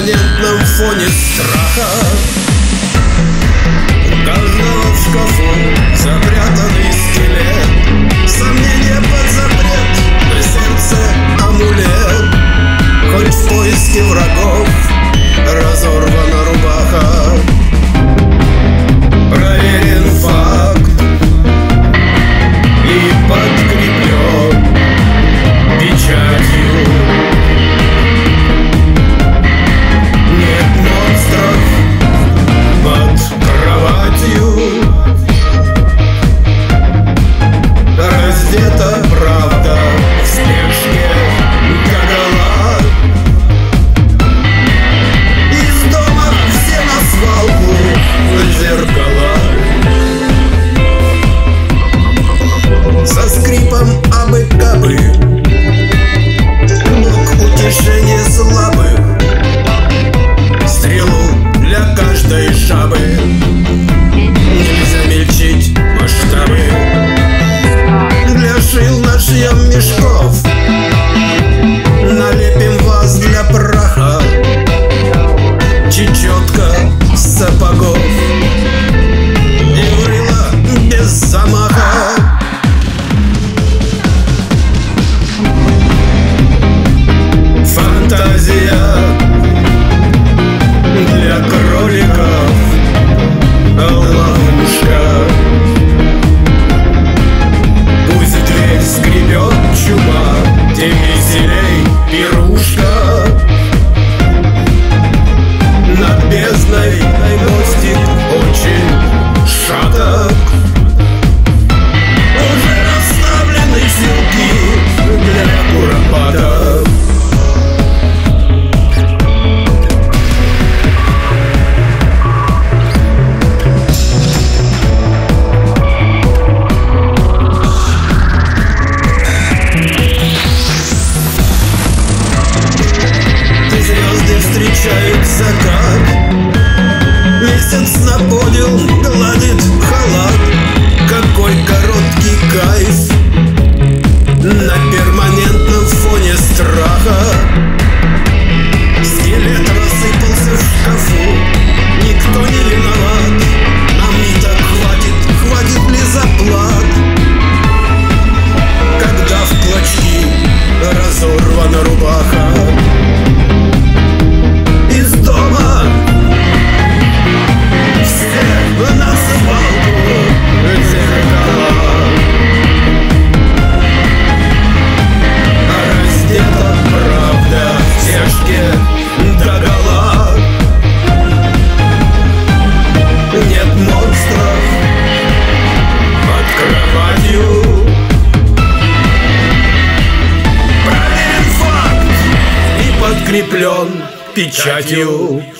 перманентном фоне страха. У каждого в шкафу запрятанный скелет, сомнения под запрет, на сердце амулет. Хоть в поиске врагов разорвана рубаха, проверен факт и подкреплен печатью. Печатью.